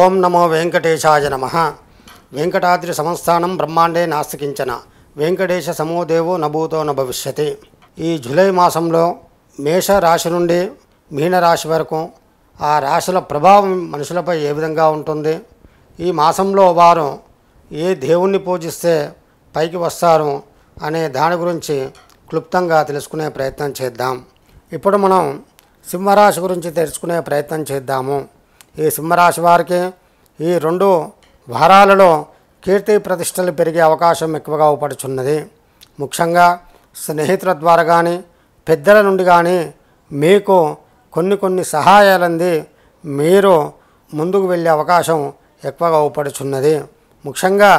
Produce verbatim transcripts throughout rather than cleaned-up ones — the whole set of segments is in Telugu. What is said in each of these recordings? ओम नमो वेंकटेशाय नमः। वेंकटाद्रि संस्थानं ब्रह्मांडे नास्ति किंचन वेंकटेश समो देवो नभूतो न भविष्यति। ई जुलाई मासंलो मेष राशि నుండి మీన రాశి వరకు ఆ రాశుల ప్రభావం మనుషులపై ఏ విధంగా ఉంటుంది, ఈ మాసంలో వారు ఏ దేవుణ్ణి పూజిస్తే పైకి వస్తారు అనే దాని గురించి క్లుప్తంగా తెలుసుకునే ప్రయత్నం చేద్దాం। ఇప్పుడు మనం సింహరాశి గురించి తెలుసుకునే ప్రయత్నం చేద్దాము। ఈ సింహరాశి వారికి ఈ రెండు వారాలలో కీర్తి ప్రతిష్టలు పెరిగే అవకాశం ఎక్కువగా అవపడుచున్నది। ముఖ్యంగా స్నేహితుల ద్వారా కానీ పెద్దల నుండి కానీ మీకు కొన్ని కొన్ని సహాయాలంది మీరు ముందుకు వెళ్ళే అవకాశం ఎక్కువగా అవపడుచున్నది। ముఖ్యంగా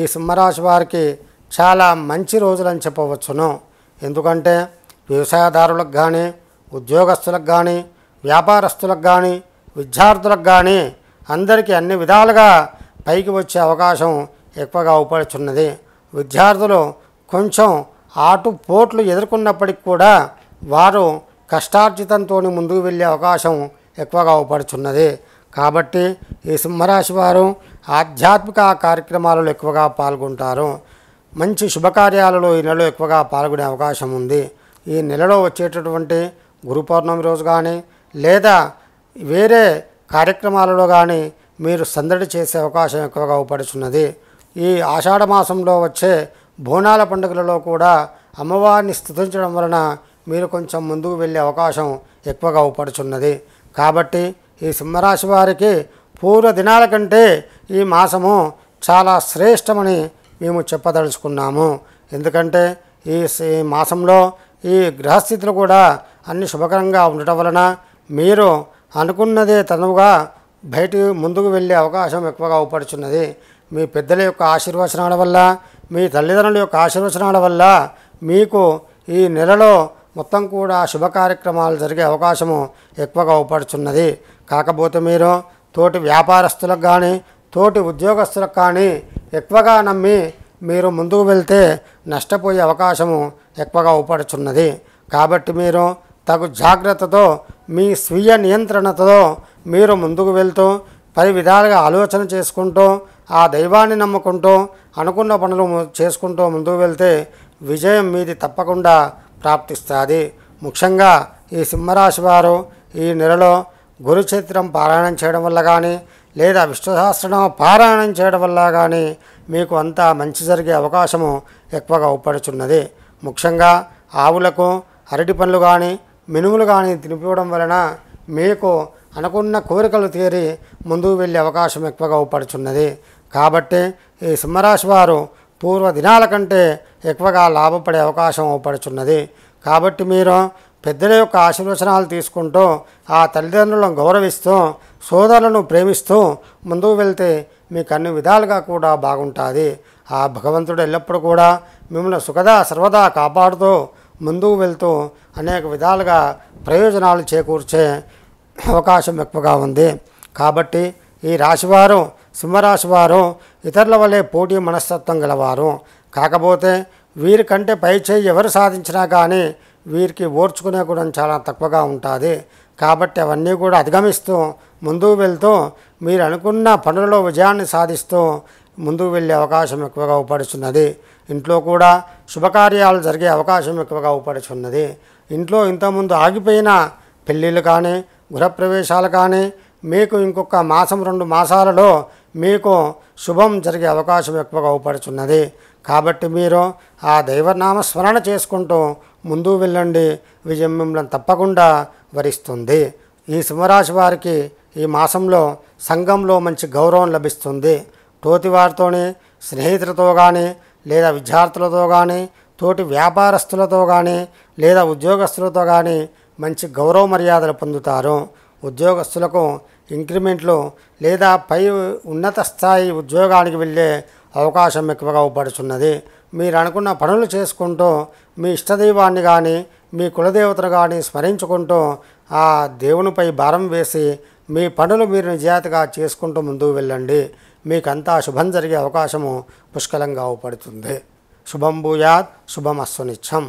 ఈ సింహరాశి వారికి చాలా మంచి రోజులని చెప్పవచ్చును। ఎందుకంటే వ్యవసాయదారులకు కానీ ఉద్యోగస్తులకు కానీ వ్యాపారస్తులకు కానీ విద్యార్థులకు కానీ అందరికీ అన్ని విధాలుగా పైకి వచ్చే అవకాశం ఎక్కువగా అవపడుచున్నది। విద్యార్థులు కొంచెం ఆటుపోట్లు ఎదుర్కొన్నప్పటికి కూడా వారు కష్టార్జితంతో ముందుకు వెళ్ళే అవకాశం ఎక్కువగా అవపడుచున్నది। కాబట్టి ఈ సింహరాశి వారు ఆధ్యాత్మిక కార్యక్రమాలలో ఎక్కువగా పాల్గొంటారు। మంచి శుభకార్యాలలో ఈ నెలలో ఎక్కువగా పాల్గొనే అవకాశం ఉంది। ఈ నెలలో వచ్చేటటువంటి గురు పౌర్ణమి రోజు కానీ లేదా వేరే కార్యక్రమాలలో కానీ మీరు సందడి చేసే అవకాశం ఎక్కువగా అవపడుచున్నది। ఈ ఆషాఢ మాసంలో వచ్చే బోనాల పండుగలలో కూడా అమ్మవారిని స్తుతించడం వలన మీరు కొంచెం ముందుకు వెళ్ళే అవకాశం ఎక్కువగా అవపడుచున్నది। కాబట్టి ఈ సింహరాశి వారికి పూర్వ దినాల కంటే ఈ మాసము చాలా శ్రేష్టమని మేము చెప్పదలుచుకున్నాము। ఎందుకంటే ఈ మాసంలో ఈ గ్రహస్థితులు కూడా అన్ని శుభకరంగా ఉండటం వలన మీరు అనుకున్నదే తనువుగా బయట ముందుకు వెళ్ళే అవకాశం ఎక్కువగా అవపడుచున్నది। మీ పెద్దల యొక్క ఆశీర్వచనాల వల్ల మీ తల్లిదండ్రుల యొక్క ఆశీర్వచనాల వల్ల మీకు ఈ నెలలో మొత్తం కూడా శుభ కార్యక్రమాలు జరిగే అవకాశము ఎక్కువగా అవపడుచున్నది। కాకపోతే మీరు తోటి వ్యాపారస్తులకు కానీ తోటి ఉద్యోగస్తులకు కానీ ఎక్కువగా నమ్మి మీరు ముందుకు వెళ్తే నష్టపోయే అవకాశము ఎక్కువగా అవపడుచున్నది। కాబట్టి మీరు తగు జాగ్రత్తతో మీ స్వీయ నియంత్రణతో మీరు ముందుకు వెళ్తూ పది విధాలుగా ఆలోచన చేసుకుంటూ ఆ దైవాన్ని నమ్ముకుంటూ అనుకున్న పనులు చేసుకుంటూ ముందుకు వెళ్తే విజయం మీది తప్పకుండా ప్రాప్తిస్తుంది। ముఖ్యంగా ఈ సింహరాశి వారు ఈ నెలలో గురుచరిత్రం పారాయణం చేయడం వల్ల కానీ లేదా విష్ణు సహస్రనామ పారాయణం చేయడం వల్ల కానీ మీకు అంతా మంచి జరిగే అవకాశము ఎక్కువగా అవపడుచున్నది। ముఖ్యంగా ఆవులకు అరటి పనులు కానీ మినుములు కానీ తినిపివ్వడం వలన మీకు అనుకున్న కోరికలు తీరి ముందుకు వెళ్ళే అవకాశం ఎక్కువగా అవపడుచున్నది। కాబట్టి ఈ సింహరాశి వారు పూర్వ దినాల కంటే ఎక్కువగా లాభపడే అవకాశం అవపడుచున్నది। కాబట్టి మీరు పెద్దల యొక్క ఆశీర్వచనాలు తీసుకుంటూ ఆ తల్లిదండ్రులను గౌరవిస్తూ సోదరులను ప్రేమిస్తూ ముందుకు వెళ్తే మీకు అన్ని విధాలుగా కూడా బాగుంటుంది। ఆ భగవంతుడు ఎల్లప్పుడూ కూడా మిమ్మల్ని సుఖదా సర్వదా కాపాడుతూ ముందుకు వెళ్తూ అనేక విధాలుగా ప్రయోజనాలు చేకూర్చే అవకాశం ఎక్కువగా ఉంది। కాబట్టి ఈ రాశివారు సింహరాశివారు ఇతరుల వలె పోటీ మనస్తత్వం గలవారు. కాకపోతే వీరికంటే పై చేయి ఎవరు సాధించినా కానీ వీరికి ఓర్చుకునే గుణం చాలా తక్కువగా ఉంటుంది। కాబట్టి అవన్నీ కూడా అధిగమిస్తూ ముందుకు వెళ్తూ మీరు అనుకున్న పనులలో విజయాన్ని సాధిస్తూ ముందుకు వెళ్ళే అవకాశం ఎక్కువగా అవపడుచున్నది। ఇంట్లో కూడా శుభకార్యాలు జరిగే అవకాశం ఎక్కువగా అవపడుచున్నది। ఇంట్లో ఇంతకుముందు ఆగిపోయిన పెళ్ళిళ్ళు కానీ గృహప్రవేశాలు కానీ మీకు ఇంకొక మాసం రెండు మాసాలలో మీకు శుభం జరిగే అవకాశం ఎక్కువగా అవపడుచున్నది। కాబట్టి మీరు ఆ దైవనామ స్మరణ చేసుకుంటూ ముందుకు వెళ్ళండి, విజయం మిమ్మల్ని తప్పకుండా వరిస్తుంది। ఈ సింహరాశి వారికి ఈ మాసంలో సంఘంలో మంచి గౌరవం లభిస్తుంది। తోటి వారితోనే స్నేహితులతో కానీ లేదా విద్యార్థులతో కానీ తోటి వ్యాపారస్తులతో కానీ లేదా ఉద్యోగస్తులతో కానీ మంచి గౌరవ మర్యాదలు పొందుతారు। ఉద్యోగస్తులకు ఇంక్రిమెంట్లు లేదా పై ఉన్నత స్థాయి ఉద్యోగానికి వెళ్ళే అవకాశం ఎక్కువగా అవపడుచున్నది। మీరు అనుకున్న పనులు చేసుకుంటూ మీ ఇష్టదైవాన్ని కానీ మీ కులదేవతను కానీ స్మరించుకుంటూ ఆ దేవునిపై భారం వేసి మీ పనులు మీరు నిజాయితీగా చేసుకుంటూ ముందుకు వెళ్ళండి, మీకంతా శుభం జరిగే అవకాశము పుష్కలంగా అవపడుతుంది। శుభం భూయాత్ శుభమస్సు నిత్యం।